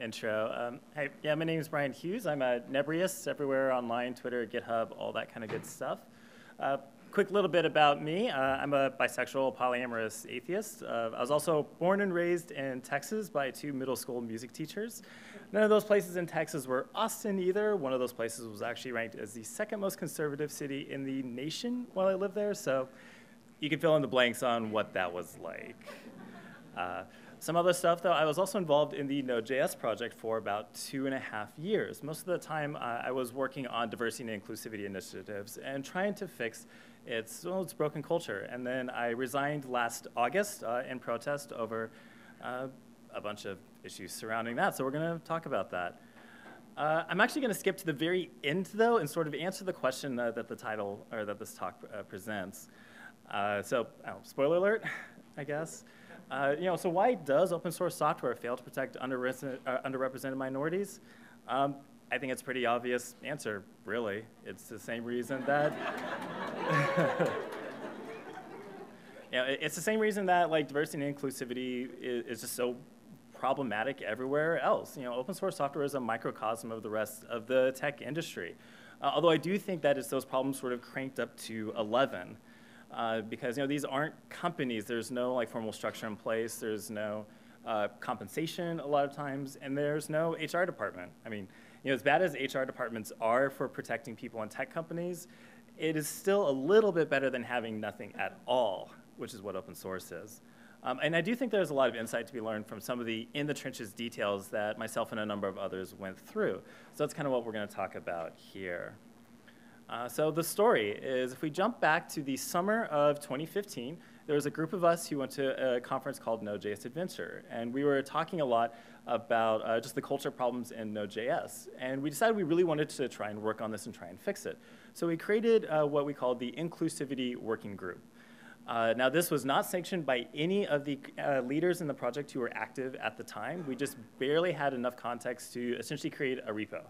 intro. Hey, yeah, my name is Brian Hughes. I'm a Nebrius everywhere online, Twitter, GitHub, all that kind of good stuff. Quick little bit about me. I'm a bisexual, polyamorous atheist. I was also born and raised in Texas by two middle school music teachers. None of those places in Texas were Austin either. One of those places was actually ranked as the second most conservative city in the nation while I lived there, so you can fill in the blanks on what that was like. Some other stuff, though, I was also involved in the Node.js project for about 2.5 years. Most of the time, I was working on diversity and inclusivity initiatives and trying to fix its broken culture. And then I resigned last August in protest over a bunch of issues surrounding that. So we're going to talk about that. I'm actually going to skip to the very end, though, and sort of answer the question that the title or that this talk presents. Spoiler alert, I guess. So why does open source software fail to protect underrepresented minorities? I think it's a pretty obvious answer, really. It's the same reason that it's the same reason that diversity and inclusivity is just so problematic everywhere else. Open source software is a microcosm of the rest of the tech industry. Although I do think that it's those problems sort of cranked up to 11. Because these aren't companies. There's no formal structure in place. There's no compensation a lot of times, and there's no HR department. I mean, as bad as HR departments are for protecting people in tech companies, it is still a little bit better than having nothing at all, which is what open source is. And I do think there's a lot of insight to be learned from some of the in-the-trenches details that myself and a number of others went through. So that's kind of what we're going to talk about here. So the story is, if we jump back to the summer of 2015, there was a group of us who went to a conference called Node.js Adventure, and we were talking a lot about just the culture problems in Node.js, and we decided we really wanted to try and work on this and try and fix it. So we created what we called the Inclusivity Working Group. Now, this was not sanctioned by any of the leaders in the project who were active at the time. We just barely had enough context to essentially create a repo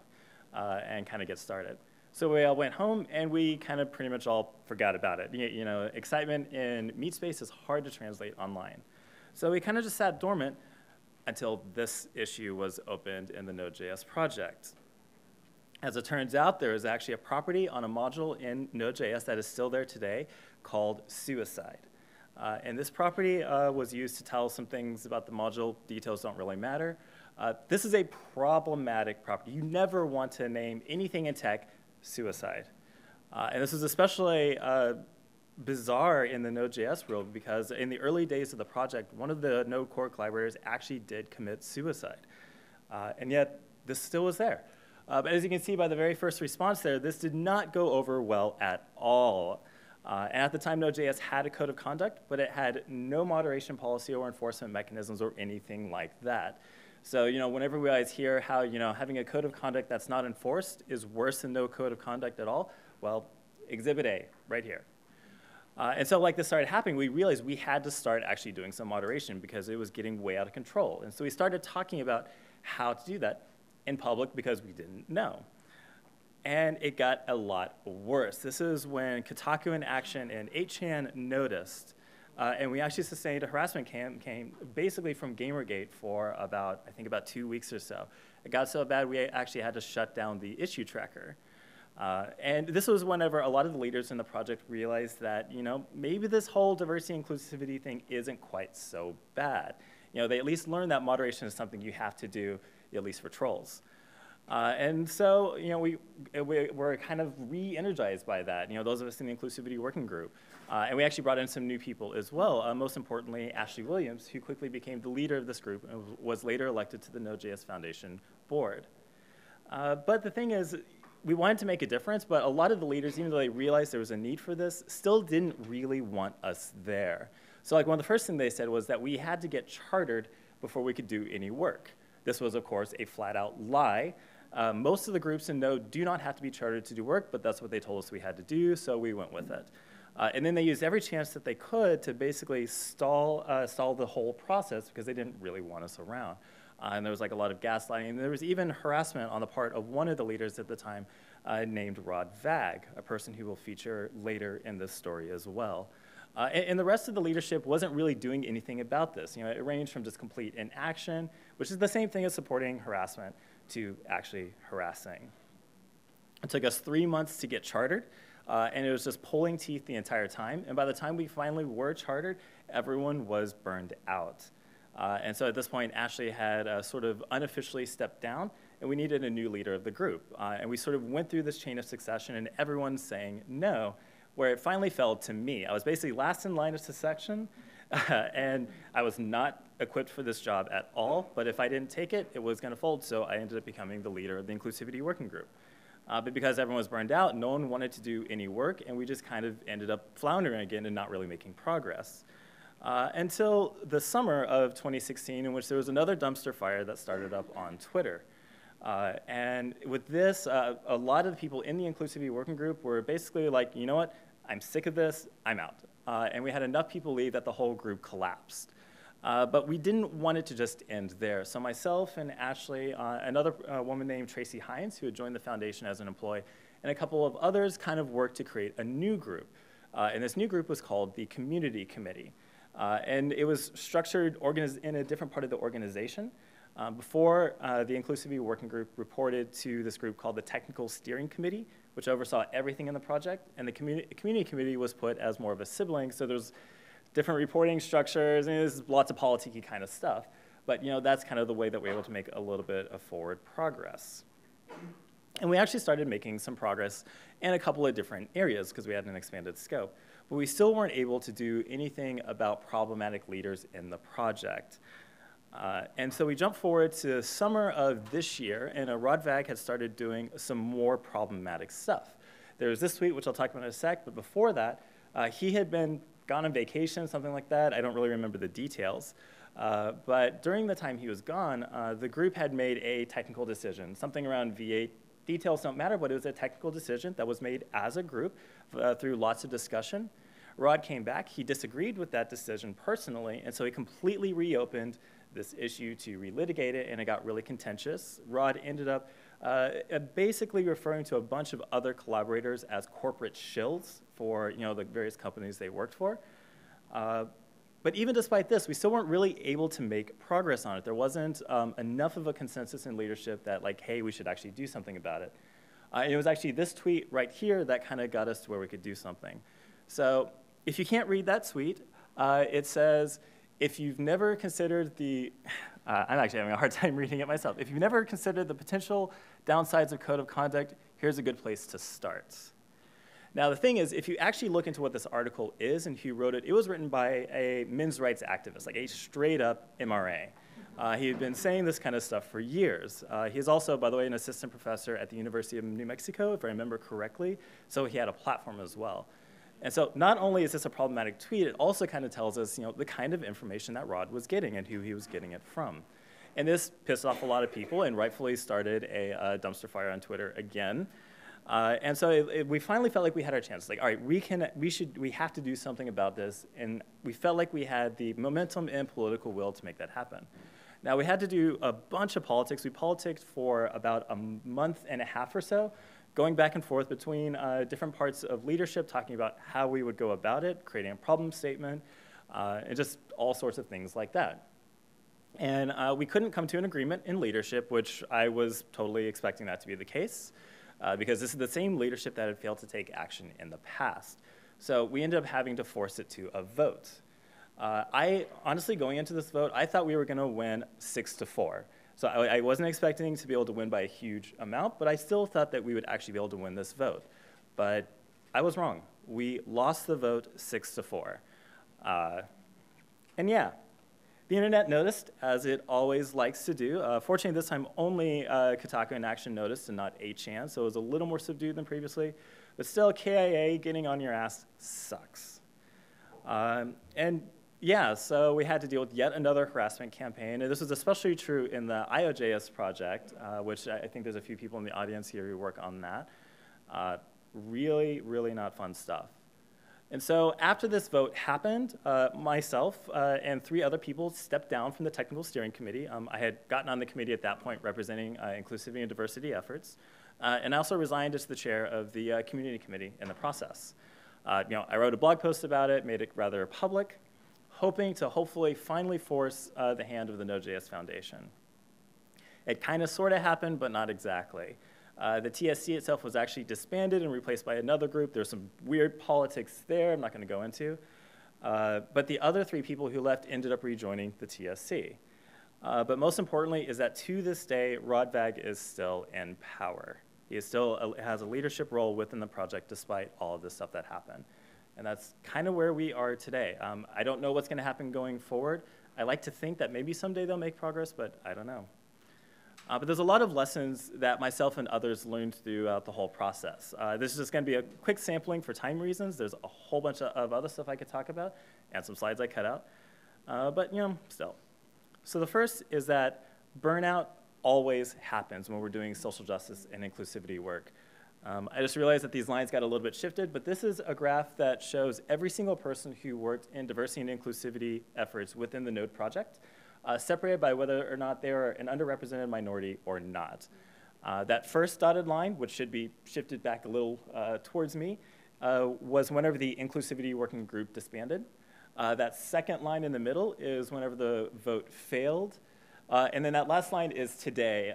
and kind of get started. So we all went home, and we kind of pretty much all forgot about it. Excitement in meet space is hard to translate online. So we kind of just sat dormant until this issue was opened in the Node.js project. As it turns out, there is actually a property on a module in Node.js that is still there today called suicide. And this property was used to tell some things about the module. Details don't really matter. This is a problematic property. You never want to name anything in tech suicide. And this is especially bizarre in the Node.js world, because in the early days of the project, one of the Node core collaborators actually did commit suicide. And yet, this still was there. But as you can see by the very first response there, this did not go over well at all. And at the time, Node.js had a code of conduct, but it had no moderation policy or enforcement mechanisms or anything like that. So, whenever we always hear how, having a code of conduct that's not enforced is worse than no code of conduct at all, well, Exhibit A, right here. And so, this started happening, we realized we had to start actually doing some moderation because it was getting way out of control. And so we started talking about how to do that in public because we didn't know. And it got a lot worse. This is when Kotaku in Action and 8chan noticed. And we actually sustained a harassment campaign basically from Gamergate for about, I think, about 2 weeks or so. It got so bad we actually had to shut down the issue tracker. And this was whenever a lot of the leaders in the project realized that, maybe this whole diversity and inclusivity thing isn't quite so bad. They at least learned that moderation is something you have to do, at least for trolls. And so, we were kind of re-energized by that, those of us in the Inclusivity Working Group. And we actually brought in some new people as well, most importantly, Ashley Williams, who quickly became the leader of this group and was later elected to the Node.js Foundation board. But the thing is, we wanted to make a difference, but a lot of the leaders, even though they realized there was a need for this, still didn't really want us there. So, one of the first things they said was that we had to get chartered before we could do any work. This was, of course, a flat-out lie. Most of the groups in Node do not have to be chartered to do work, but that's what they told us we had to do, so we went with it. And then they used every chance that they could to basically stall the whole process because they didn't really want us around. And there was a lot of gaslighting, and there was even harassment on the part of one of the leaders at the time named Rod Vagg, a person who will feature later in this story as well. And the rest of the leadership wasn't really doing anything about this. You know, it ranged from just complete inaction, which is the same thing as supporting harassment, to actually harassing. It took us 3 months to get chartered, and it was just pulling teeth the entire time. And by the time we finally were chartered, everyone was burned out. And so at this point, Ashley had sort of unofficially stepped down, and we needed a new leader of the group. And we sort of went through this chain of succession, and everyone's saying no, where it finally fell to me. I was basically last in line of succession, and I was not equipped for this job at all. But if I didn't take it, it was going to fold. So I ended up becoming the leader of the Inclusivity Working Group. But because everyone was burned out, no one wanted to do any work, and we just kind of ended up floundering again and not really making progress. Until the summer of 2016, in which there was another dumpster fire that started up on Twitter. And with this, a lot of the people in the Inclusivity Working Group were basically like, you know what, I'm sick of this, I'm out. And we had enough people leave that the whole group collapsed. But we didn't want it to just end there. So myself and Ashley, another woman named Tracy Hines, who had joined the foundation as an employee, and a couple of others kind of worked to create a new group. And this new group was called the Community Committee. And it was structured in a different part of the organization. Before the Inclusivity Working Group reported to this group called the Technical Steering Committee, which oversaw everything in the project, and the Community Committee was put as more of a sibling, so there's different reporting structures, and there's lots of politicky kind of stuff. But you know, that's kind of the way that we're able to make a little bit of forward progress. And we actually started making some progress in a couple of different areas because we had an expanded scope. But we still weren't able to do anything about problematic leaders in the project. And so we jumped forward to the summer of this year, and Rod Vagg had started doing some more problematic stuff. There was this tweet, which I'll talk about in a sec, but before that, he had been gone on vacation, something like that. I don't really remember the details. But during the time he was gone, the group had made a technical decision, something around V8. Details don't matter, but it was a technical decision that was made as a group through lots of discussion. Rod came back. He disagreed with that decision personally, and so he completely reopened this issue to relitigate it, and it got really contentious. Rod ended up basically referring to a bunch of other collaborators as corporate shills for, you know, the various companies they worked for. But even despite this, we still weren't really able to make progress on it. There wasn't enough of a consensus in leadership that, like, hey, we should actually do something about it. And it was actually this tweet right here that kind of got us to where we could do something. So if you can't read that tweet, it says, if you've never considered the, I'm actually having a hard time reading it myself. If you've never considered the potential downsides of code of conduct, here's a good place to start. Now, the thing is, if you actually look into what this article is and who wrote it, it was written by a men's rights activist, like a straight-up MRA. He had been saying this kind of stuff for years. He's also, by the way, an assistant professor at the University of New Mexico, if I remember correctly, so he had a platform as well. And so not only is this a problematic tweet, it also kind of tells us, you know, the kind of information that Rod was getting and who he was getting it from. And this pissed off a lot of people and rightfully started a dumpster fire on Twitter again. And so we finally felt like we had our chance. Like, all right, we have to do something about this. And we felt like we had the momentum and political will to make that happen. Now, we had to do a bunch of politics. We politicked for about a month and a half or so, going back and forth between different parts of leadership, talking about how we would go about it, creating a problem statement, and just all sorts of things like that. And we couldn't come to an agreement in leadership, which I was totally expecting that to be the case, because this is the same leadership that had failed to take action in the past. So we ended up having to force it to a vote. I honestly, going into this vote, I thought we were going to win 6-4. So I wasn't expecting to be able to win by a huge amount, but I still thought that we would actually be able to win this vote. But I was wrong. We lost the vote 6-4. And yeah, the internet noticed, as it always likes to do. Fortunately, this time only Kotaku in Action noticed and not 8chan, so it was a little more subdued than previously. But still, KIA, getting on your ass sucks. And yeah, so we had to deal with yet another harassment campaign, and this was especially true in the IOJS project, which I think there's a few people in the audience here who work on that. Really, really not fun stuff. And so after this vote happened, myself and three other people stepped down from the Technical Steering Committee. I had gotten on the committee at that point representing inclusivity and diversity efforts, and I also resigned as the chair of the Community Committee in the process. I wrote a blog post about it, made it rather public, hoping to hopefully finally force the hand of the Node.js Foundation. It kind of sort of happened, but not exactly. The TSC itself was actually disbanded and replaced by another group. There's some weird politics there I'm not going to go into. But the other three people who left ended up rejoining the TSC. But most importantly is that to this day, Rod Vagg is still in power. He is still has a leadership role within the project despite all of the stuff that happened. And that's kind of where we are today. I don't know what's going to happen going forward. I like to think that maybe someday they'll make progress, but I don't know. But there's a lot of lessons that myself and others learned throughout the whole process. This is just going to be a quick sampling for time reasons. There's a whole bunch of other stuff I could talk about and some slides I cut out. But, still. So the first is that burnout always happens when we're doing social justice and inclusivity work. I just realized that these lines got a little bit shifted, but this is a graph that shows every single person who worked in diversity and inclusivity efforts within the Node project, separated by whether or not they are an underrepresented minority or not. That first dotted line, which should be shifted back a little towards me, was whenever the Inclusivity Working Group disbanded. That second line in the middle is whenever the vote failed. And then that last line is today.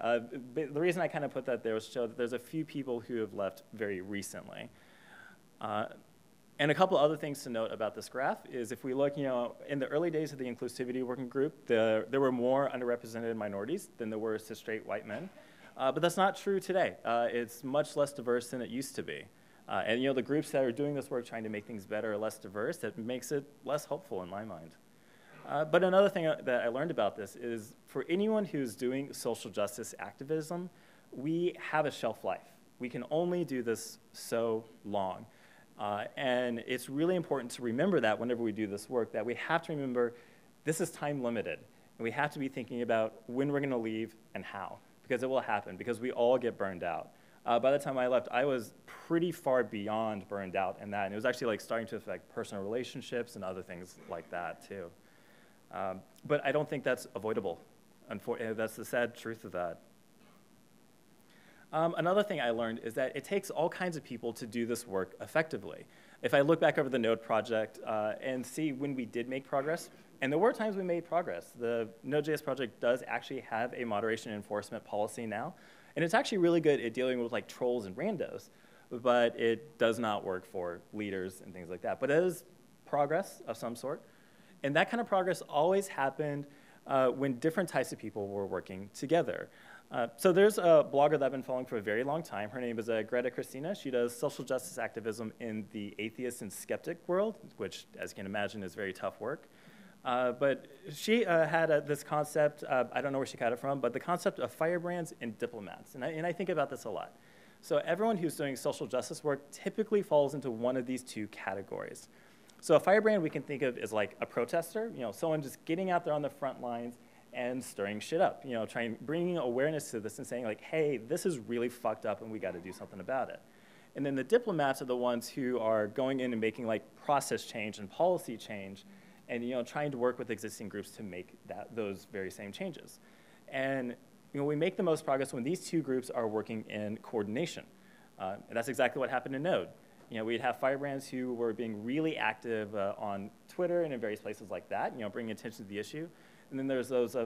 The reason I kind of put that there was to show that there's a few people who have left very recently. And a couple other things to note about this graph is if we look, in the early days of the Inclusivity Working Group, there were more underrepresented minorities than there were cis straight white men. But that's not true today. It's much less diverse than it used to be. And the groups that are doing this work trying to make things better or less diverse, that makes it less hopeful in my mind. But another thing that I learned about this is for anyone who's doing social justice activism, we have a shelf life. We can only do this so long. And it's really important to remember that whenever we do this work, that we have to remember this is time limited. And we have to be thinking about when we're going to leave and how, because it will happen, because we all get burned out. By the time I left, I was pretty far beyond burned out in that. And it was actually like starting to affect personal relationships and other things like that, too. But I don't think that's avoidable. That's the sad truth of that. Another thing I learned is that it takes all kinds of people to do this work effectively. If I look back over the Node project and see when we did make progress, and there were times we made progress. The Node.js project does actually have a moderation enforcement policy now, and it's actually really good at dealing with like trolls and randos, but it does not work for leaders and things like that. But it is progress of some sort, and that kind of progress always happened when different types of people were working together. So there's a blogger that I've been following for a very long time. Her name is Greta Christina. She does social justice activism in the atheist and skeptic world, which, as you can imagine, is very tough work. But she had this concept, I don't know where she got it from, but the concept of firebrands and diplomats. And I think about this a lot. So everyone who's doing social justice work typically falls into one of these two categories. So a firebrand we can think of as like a protester, someone just getting out there on the front lines and stirring shit up, bringing awareness to this and saying like, hey, this is really fucked up and we gotta do something about it. And then the diplomats are the ones who are going in and making like process change and policy change and trying to work with existing groups to make those very same changes. And we make the most progress when these two groups are working in coordination. And that's exactly what happened in Node. We'd have firebrands who were being really active on Twitter and in various places like that, bringing attention to the issue. And then there's those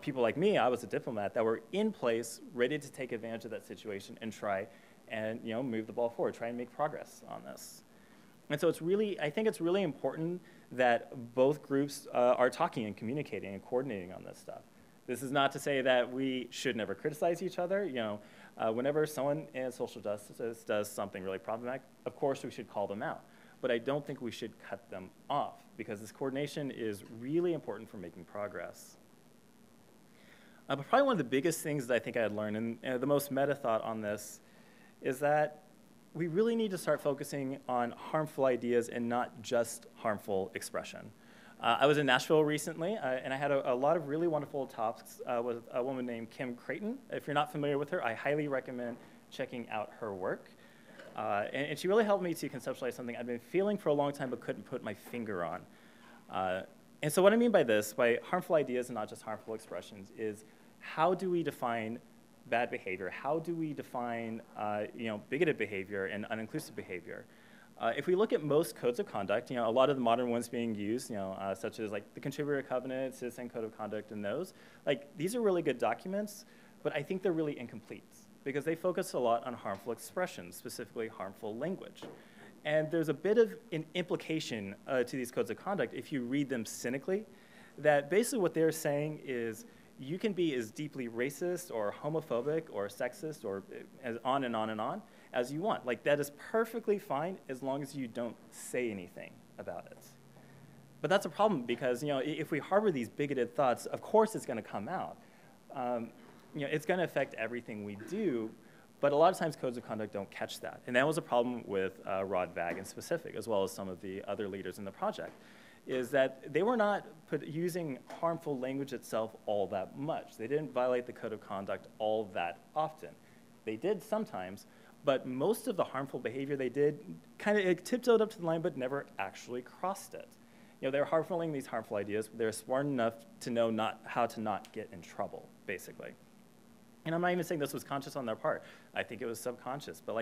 people like me, I was a diplomat, that were in place, ready to take advantage of that situation and try and move the ball forward, try and make progress on this. And so it's really, I think it's really important that both groups are talking and communicating and coordinating on this stuff. This is not to say that we should never criticize each other. Whenever someone in social justice does something really problematic, of course we should call them out. But I don't think we should cut them off because this coordination is really important for making progress. But probably one of the biggest things that I think I had learned and the most meta thought on this is that we really need to start focusing on harmful ideas and not just harmful expression. I was in Nashville recently and I had a lot of really wonderful talks with a woman named Kim Creighton. If you're not familiar with her, I highly recommend checking out her work. And she really helped me to conceptualize something I've been feeling for a long time but couldn't put my finger on. And so what I mean by this, by harmful ideas and not just harmful expressions, is how do we define bad behavior? How do we define bigoted behavior and uninclusive behavior? If we look at most codes of conduct, a lot of the modern ones being used, such as like the Contributor Covenant, Citizen Code of Conduct, and those, these are really good documents, but I think they're really incomplete because they focus a lot on harmful expressions, specifically harmful language. And there's a bit of an implication to these codes of conduct if you read them cynically, that basically what they're saying is you can be as deeply racist or homophobic or sexist or as on and on and on as you want. That is perfectly fine as long as you don't say anything about it. But that's a problem because, if we harbor these bigoted thoughts, of course it's gonna come out. It's gonna affect everything we do, but a lot of times codes of conduct don't catch that. And that was a problem with Rod Vagg in specific, as well as some of the other leaders in the project, is that they were not using harmful language itself all that much. They didn't violate the code of conduct all that often. They did sometimes, but most of the harmful behavior they did it tiptoed up to the line but never actually crossed it. They were harboring these harmful ideas, but they were smart enough to know how to not get in trouble, basically. And I'm not even saying this was conscious on their part. I think it was subconscious, but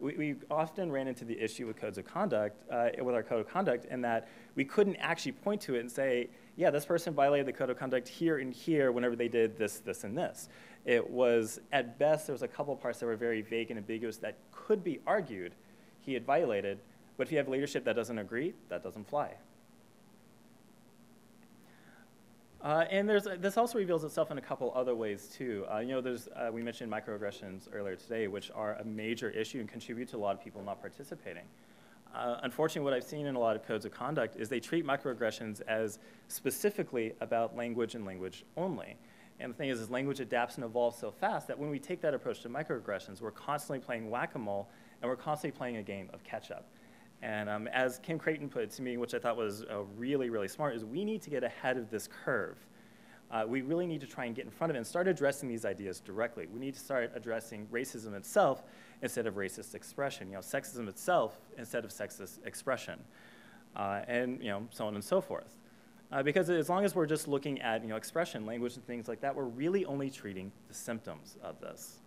we often ran into the issue with codes of conduct, with our code of conduct, in that we couldn't actually point to it and say, yeah, this person violated the code of conduct here and here whenever they did this, this, and this. It was, at best, there was a couple parts that were very vague and ambiguous that could be argued he had violated, but if you have leadership that doesn't agree, that doesn't fly. And this also reveals itself in a couple other ways too. We mentioned microaggressions earlier today, which are a major issue and contribute to a lot of people not participating. Unfortunately, what I've seen in a lot of codes of conduct is they treat microaggressions as specifically about language and language only. And the thing is language adapts and evolves so fast that when we take that approach to microaggressions, we're constantly playing whack-a-mole and we're constantly playing a game of catch-up. And as Kim Creighton put it to me, which I thought was really, really smart, is we need to get ahead of this curve. We really need to try and get in front of it and start addressing these ideas directly. We need to start addressing racism itself instead of racist expression, sexism itself instead of sexist expression, and so on and so forth. Because as long as we're just looking at expression, language, and things like that, we're really only treating the symptoms of this.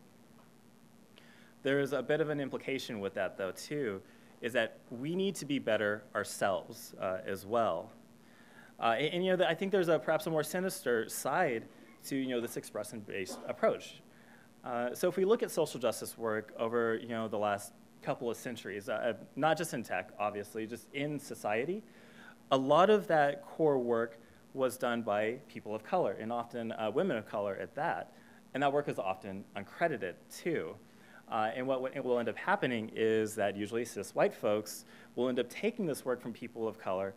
There is a bit of an implication with that, though, too, is that we need to be better ourselves as well. I think there's perhaps a more sinister side to this expression-based approach. So if we look at social justice work over the last couple of centuries, not just in tech, obviously, just in society, a lot of that core work was done by people of color, and often women of color at that. And that work is often uncredited, too. And what will end up happening is that usually cis white folks will end up taking this work from people of color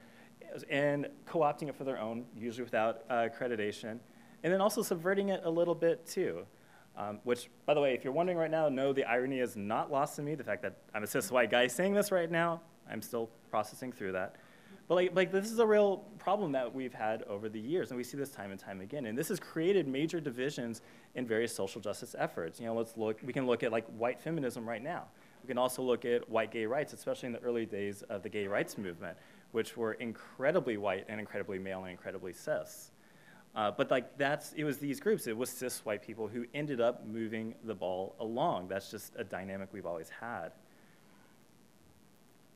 and co-opting it for their own, usually without accreditation, and then also subverting it a little bit too. Which, by the way, if you're wondering right now, no, the irony is not lost on me. The fact that I'm a cis white guy saying this right now, I'm still processing through that. But this is a real problem that we've had over the years, and we see this time and time again. And this has created major divisions in various social justice efforts. We can look at white feminism right now. We can also look at white gay rights, especially in the early days of the gay rights movement, which were incredibly white and incredibly male and incredibly cis. It was these groups, it was cis white people who ended up moving the ball along. That's just a dynamic we've always had.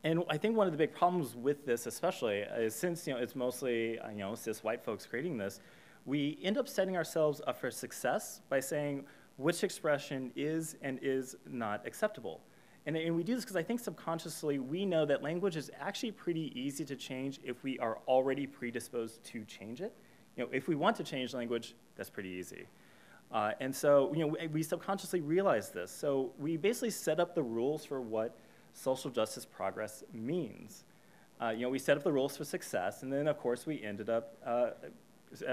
And I think one of the big problems with this, especially, is since it's mostly cis white folks creating this, we end up setting ourselves up for success by saying which expression is and is not acceptable. And we do this because I think subconsciously we know that language is actually pretty easy to change if we are already predisposed to change it. If we want to change language, that's pretty easy. And so we subconsciously realize this. So we basically set up the rules for what social justice progress means. We set up the rules for success, and then of course we ended up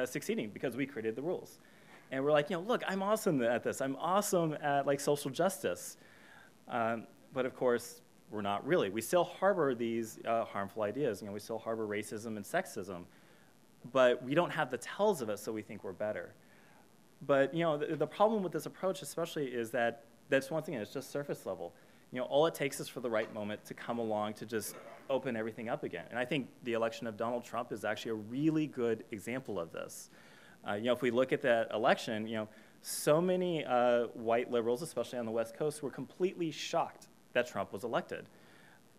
succeeding because we created the rules. And we're like, look, I'm awesome at this. I'm awesome at social justice. But of course, we're not really. We still harbor these harmful ideas. We still harbor racism and sexism, but we don't have the tells of it, so we think we're better. But the problem with this approach especially is that that's one thing, it's just surface level. All it takes is for the right moment to come along to just open everything up again. And I think the election of Donald Trump is actually a really good example of this. If we look at that election, so many white liberals, especially on the West Coast, were completely shocked that Trump was elected.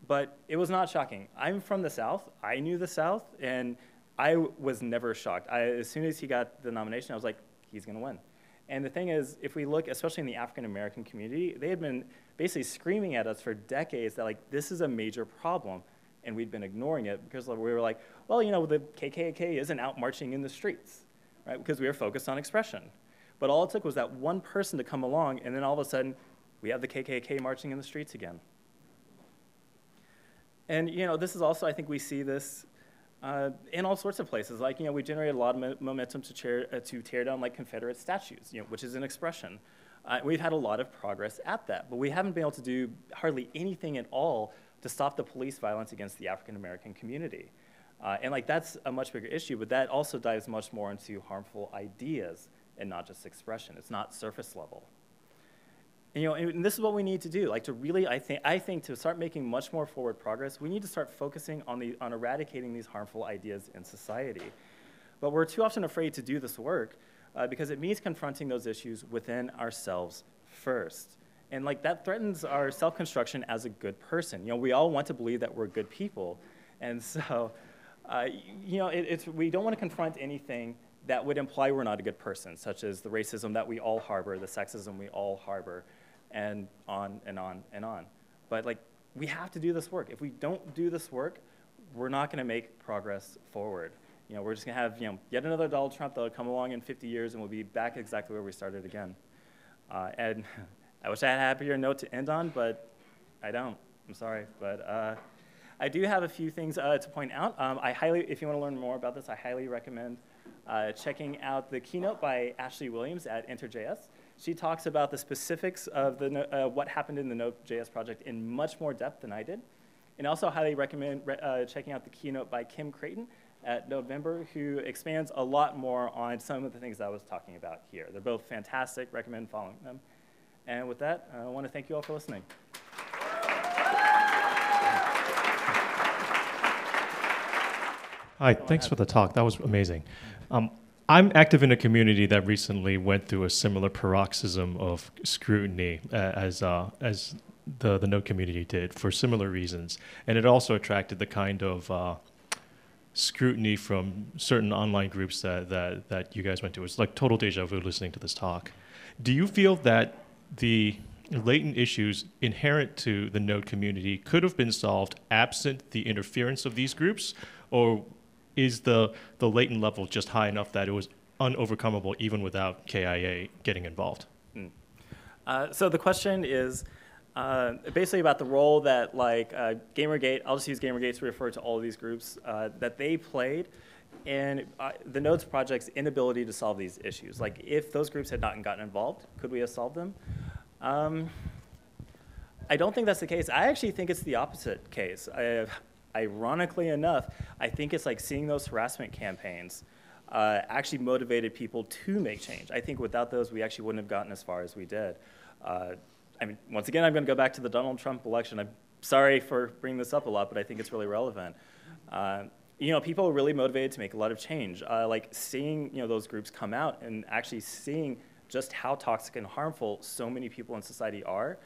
But it was not shocking. I'm from the South. I knew the South, and I was never shocked. As soon as he got the nomination, I was like, he's going to win. And the thing is, if we look, especially in the African-American community, they had been basically screaming at us for decades that, like, this is a major problem, and we'd been ignoring it because we were like, well, you know, the KKK isn't out marching in the streets, right? Because we were focused on expression. But all it took was that one person to come along, and then all of a sudden, we have the KKK marching in the streets again. And, you know, this is also, I think we see this in all sorts of places. Like, you know, we generate a lot of momentum to tear down, like, Confederate statues, you know, which is an expression. We've had a lot of progress at that, but we haven't been able to do hardly anything at all to stop the police violence against the African-American community. And, like, that's a much bigger issue, but that also dives much more into harmful ideas and not just expression. It's not surface level. And, you know, and this is what we need to do. Like, to really, I think to start making much more forward progress, we need to start focusing on eradicating these harmful ideas in society. But we're too often afraid to do this work because it means confronting those issues within ourselves first. And, like, that threatens our self-construction as a good person. You know, we all want to believe that we're good people. And so, you know, we don't want to confront anything that would imply we're not a good person, such as the racism that we all harbor, the sexism we all harbor, and on and on and on. But, like, we have to do this work. If we don't do this work, we're not going to make progress forward. You know, we're just going to have, you know, yet another Donald Trump that'll come along in 50 years and we'll be back exactly where we started again. And I wish I had a happier note to end on, but I don't. I'm sorry. But I do have a few things to point out. If you want to learn more about this, I highly recommend checking out the keynote by Ashley Williams at EnterJS. She talks about the specifics of what happened in the Node.js project in much more depth than I did. And also highly recommend checking out the keynote by Kim Creighton at November, who expands a lot more on some of the things I was talking about here. They're both fantastic. Recommend following them. And with that, I want to thank you all for listening. Hi, thanks for the talk. That was amazing. I'm active in a community that recently went through a similar paroxysm of scrutiny as the Node community did for similar reasons. And it also attracted the kind of scrutiny from certain online groups that you guys went to. It's like total deja vu listening to this talk. Do you feel that the latent issues inherent to the Node community could have been solved absent the interference of these groups? Or is the latent level just high enough that it was unovercomable even without KIA getting involved? So the question is basically about the role that, like, Gamergate, I'll just use Gamergate to refer to all of these groups, that they played in the Nodes project's inability to solve these issues. Like, if those groups had not gotten involved, could we have solved them? I don't think that's the case. I actually think it's the opposite case. Ironically enough, I think it's like seeing those harassment campaigns actually motivated people to make change. I think without those, we actually wouldn't have gotten as far as we did. I mean, once again, I'm going to go back to the Donald Trump election. I'm sorry for bringing this up a lot, but I think it's really relevant. You know, people were really motivated to make a lot of change. Like seeing, you know, those groups come out and actually seeing just how toxic and harmful so many people in society are.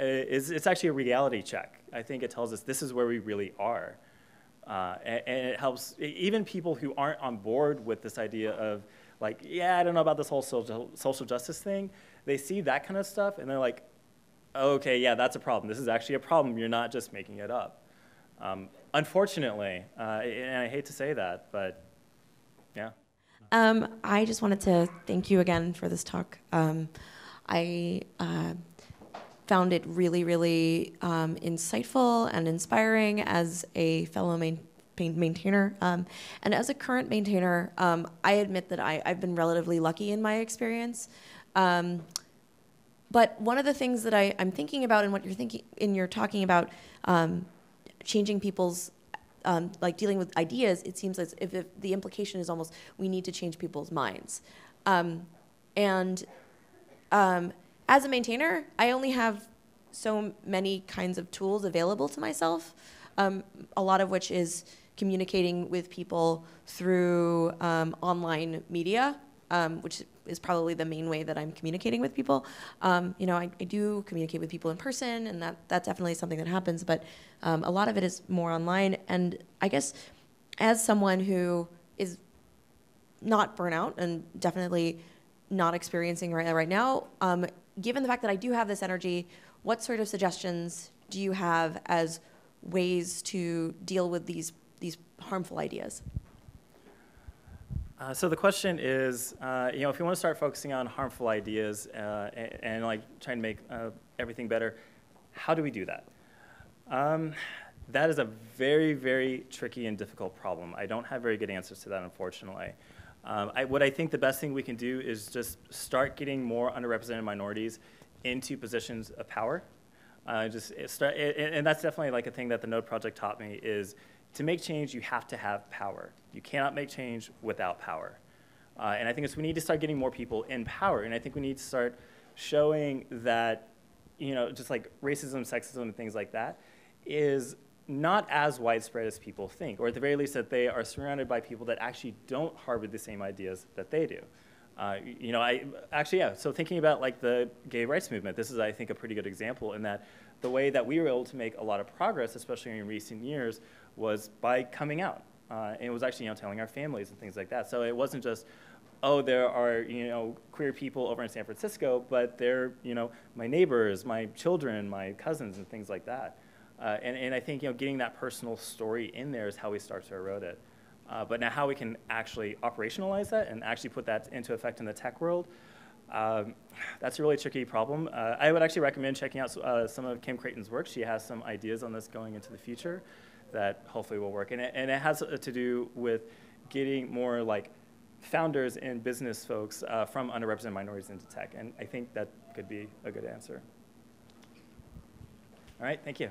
It's actually a reality check. I think it tells us this is where we really are. And it helps even people who aren't on board with this idea of, like, yeah, I don't know about this whole social justice thing. They see that kind of stuff, and they're like, OK, yeah, that's a problem. This is actually a problem. You're not just making it up. Unfortunately, and I hate to say that, but yeah. I just wanted to thank you again for this talk. I found it really, really insightful and inspiring as a fellow maintainer. And as a current maintainer, I admit that I've been relatively lucky in my experience. But one of the things that I'm thinking about and what you're thinking, and you're talking about changing people's, like dealing with ideas, it seems as if the implication is almost we need to change people's minds. As a maintainer, I only have so many kinds of tools available to myself, a lot of which is communicating with people through online media, which is probably the main way that I'm communicating with people. You know, I do communicate with people in person, and that's definitely something that happens, but a lot of it is more online. And I guess as someone who is not burnout and definitely not experiencing right now, given the fact that I do have this energy, what sort of suggestions do you have as ways to deal with these harmful ideas? So the question is, you know, if you want to start focusing on harmful ideas and like trying to make everything better, how do we do that? That is a very, very tricky and difficult problem. I don't have very good answers to that, unfortunately. What I think the best thing we can do is just start getting more underrepresented minorities into positions of power. And that's definitely like a thing that the Node project taught me is, to make change, you have to have power. You cannot make change without power. And I think we need to start getting more people in power. And I think we need to start showing that, you know, just like racism, sexism, and things like that is not as widespread as people think, or at the very least that they are surrounded by people that actually don't harbor the same ideas that they do. You know, so thinking about like the gay rights movement, this is, I think, a pretty good example in that the way that we were able to make a lot of progress, especially in recent years, was by coming out. And it was actually, you know, telling our families and things like that. So it wasn't just, oh, there are, you know, queer people over in San Francisco, but they're, you know, my neighbors, my children, my cousins, and things like that. And I think, you know, getting that personal story in there is how we start to erode it. But now how we can actually operationalize that and actually put that into effect in the tech world, that's a really tricky problem. I would actually recommend checking out some of Kim Creighton's work. She has some ideas on this going into the future that hopefully will work. And it has to do with getting more like founders and business folks from underrepresented minorities into tech. And I think that could be a good answer. All right, thank you.